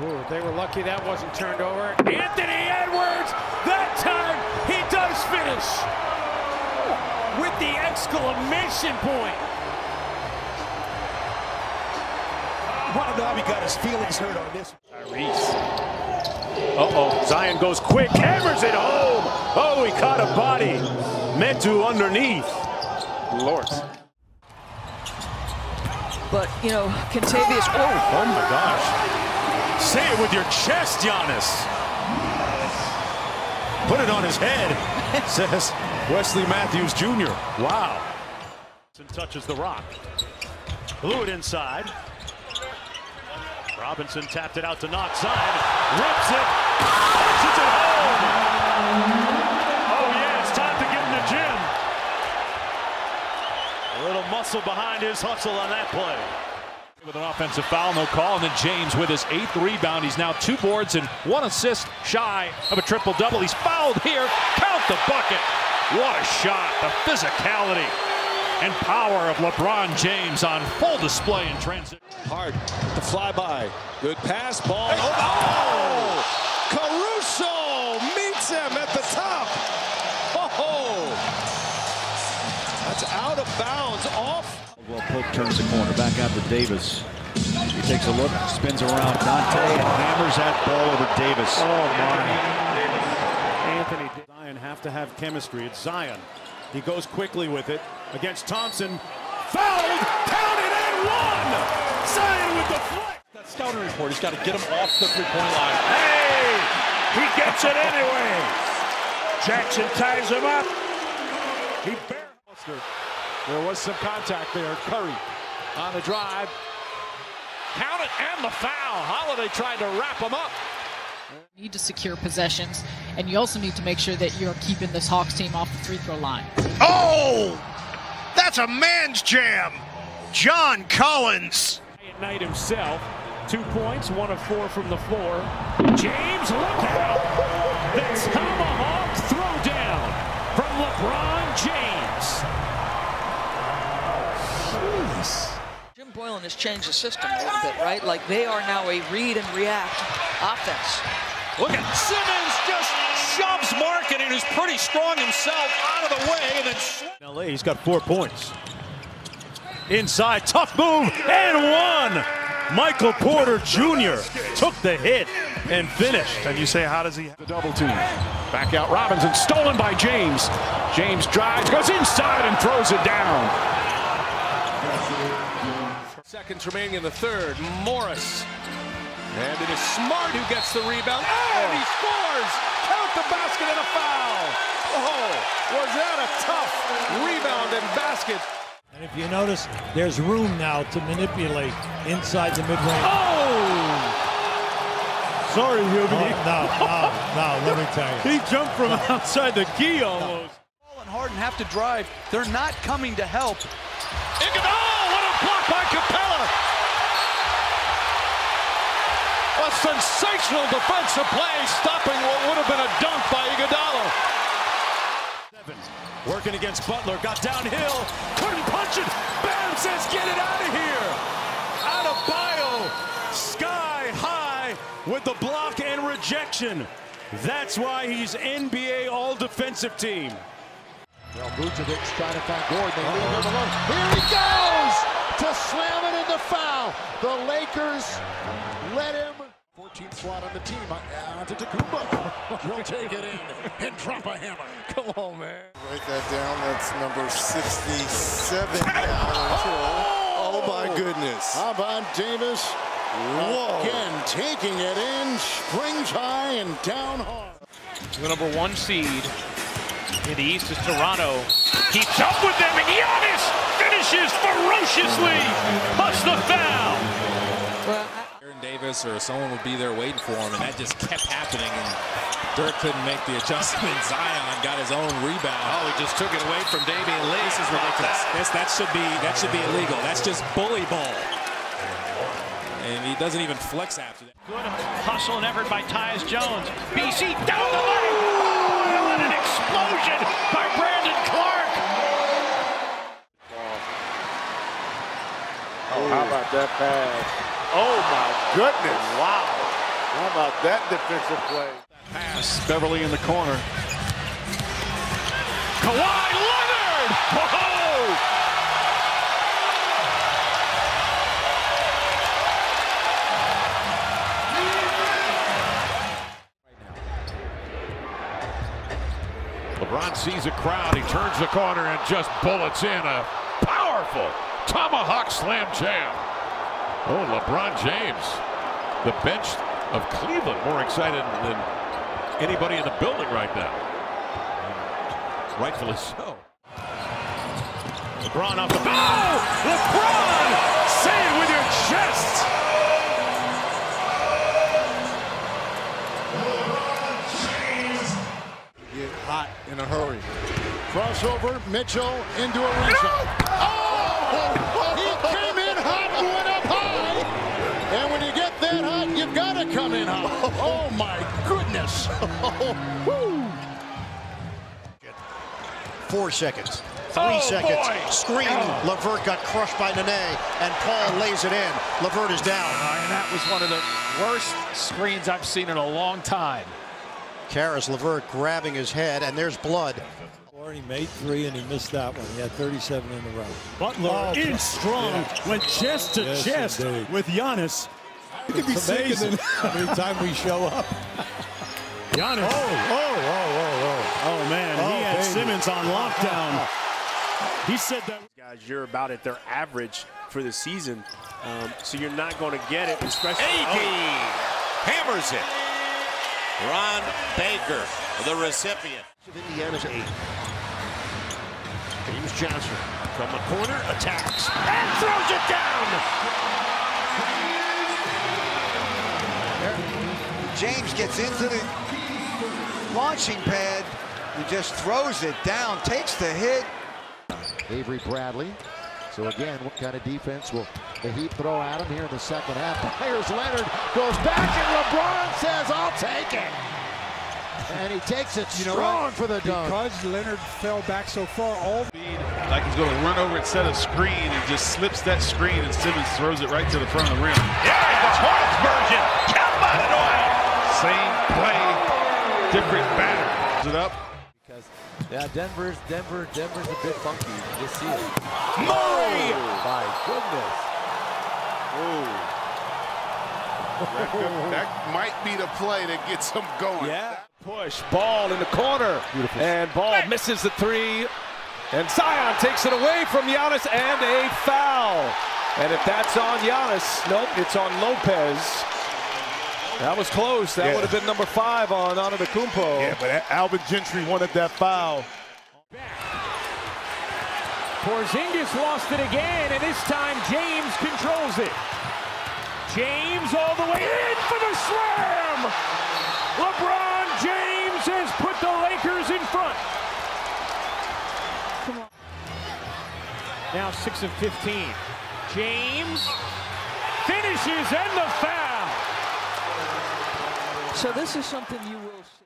Ooh, they were lucky that wasn't turned over. Anthony Edwards, that time he does finish with the exclamation point. Watanabe got his feelings hurt on this. Tyrese. Uh-oh, Zion goes quick, hammers it home. Oh, he caught a body. Metu underneath. Lord. But, you know, Kentavious, oh my gosh. Say it with your chest, Giannis. Put it on his head, says Wesley Matthews Jr. Wow. Touches the rock. Blew it inside. Robinson tapped it out to Knox. Zion rips it. Punches it home. Oh, yeah, it's time to get in the gym. A little muscle behind his hustle on that play. With an offensive foul, no call, and then James with his 8th rebound. He's now 2 boards and 1 assist shy of a triple-double. He's fouled here. Count the bucket. What a shot. The physicality and power of LeBron James on full display in transition. Harden, the flyby, good pass, ball. Hey, oh! Caruso meets him at the top. Oh! That's out of bounds, off. Well, Pope turns the corner, back out to Davis. He takes a look, spins around Dante, and hammers that ball over Davis. Oh, my. Anthony Zion have to have chemistry. It's Zion. He goes quickly with it against Thompson. Fouled, counted, and won! Zion with the flick! That scouting report, he's got to get him off the three-point line. Hey! He gets it anyway! Jackson ties him up. He barely. There was some contact there. Curry on the drive. Counted and the foul. Holiday tried to wrap him up. You need to secure possessions, and you also need to make sure that you're keeping this Hawks team off the free-throw line. Oh! That's a man's jam! John Collins! At night himself, 2 points, 1 of 4 from the floor. James, look out! That's tomahawk throwdown from LeBron James. Jeez. Jim Boylan has changed the system a little bit, right? Like, they are now a read and react offense. Look at Simmons just shoves Mark, and it is pretty strong himself out of the way. And then LA, he's got 4 points. Inside, tough move, and one. Michael Porter Jr. took the hit and finished. And you say, how does he have the double team? Back out Robinson, stolen by James. James drives, goes inside, and throws it down. Seconds remaining in the third. Morris. And it is Smart who gets the rebound, and he scores! Count the basket and a foul! Oh, was that a tough rebound and basket! And if you notice, there's room now to manipulate inside the mid-range. Oh! Sorry, Hubie. Oh, no, let me tell you. He jumped from outside the key almost. Paul and Harden have to drive. They're not coming to help. Iguodala, what a block by Capella! A sensational defensive play, stopping what would have been a dunk by Iguodala. Working against Butler, got downhill, couldn't punch it. Bam says, get it out of here. Out of bio, sky high with the block and rejection. That's why he's NBA All-Defensive Team. Well, Vucevic trying to find Gordon. Here he goes to slam it into foul. The Lakers let him. 14th slot on the team, onto Tacumba. He'll take it in and drop a hammer. Come on, man. Write that down. That's number 67. Oh, my goodness. How about Davis? Whoa. Again, taking it in, springs high and down hard. The number 1 seed in the East is Toronto. Keeps up with them, and Giannis finishes ferociously. Plus the foul. Well, Davis or someone would be there waiting for him, and that just kept happening, and Dirk couldn't make the adjustment. Zion got his own rebound. Oh, he just took it away from Damian Lee. This is ridiculous. That should be illegal. That's just bully ball. And he doesn't even flex after that. Good hustle and effort by Tyus Jones. BC down the lane. Oh, and an explosion by Brandon Clark. Oh, how about that pass? Oh, my goodness. Wow. How about that defensive play? Pass, Beverly in the corner. Kawhi Leonard! Whoa! LeBron sees a crowd, he turns the corner and just bullets in a powerful tomahawk slam jam. Oh, LeBron James, the bench of Cleveland, more excited than anybody in the building right now. Rightfully so. LeBron off the ball. Oh! LeBron! Say it with your chest! Hot in a hurry. Crossover, Mitchell into a rim shot. Oh! He came in hot and went up high. And when you get that hot, you've got to come in hot. Oh my goodness. Woo. 4 seconds. 3 seconds. Boy. Screen. Oh. LeVert got crushed by Nene, and Paul lays it in. LeVert is down. And that was one of the worst screens I've seen in a long time. Caris LeVert grabbing his head, and there's blood. He made three, and he missed that one. He had 37 in a row. Butler in strong, went chest to chest indeed. With Giannis. You could be amazing every time we show up. Giannis. Oh, man. Oh, he had baby. Simmons on lockdown. He said that. Guys, you're about at their average for the season, so you're not going to get it. Especially hammers it. Ron Baker, the recipient. Indiana's 8. James Johnson from the corner, attacks, and throws it down! James gets into the launching pad and just throws it down, takes the hit. Avery Bradley. So again, what kind of defense will the Heat throw at him here in the second half? Myers Leonard goes back, and LeBron says, I'll take it. And he takes it strong for the dunk. Because Leonard fell back so far, like he's going to run over and set a screen and just slips that screen, and Simmons throws it right to the front of the rim. Yeah, the Hornets version. Count by the oil. Same play, different batter. It up. Yeah, Denver's a bit funky. You see it. Murray! Oh, my goodness. Oh. That might be the play that gets him going. Yeah. Push, Ball in the corner. Beautiful. And Ball misses the three. And Zion takes it away from Giannis, and a foul. And if that's on Giannis, nope, it's on Lopez. That was close. That would have been number 5 on Antetokounmpo. Yeah, but Alvin Gentry wanted that foul. Porzingis lost it again, and this time James controls it. James all the way in for the slam! LeBron James has put the Lakers in front. Come on. Now 6 of 15. James finishes, and the foul. So this is something you will see.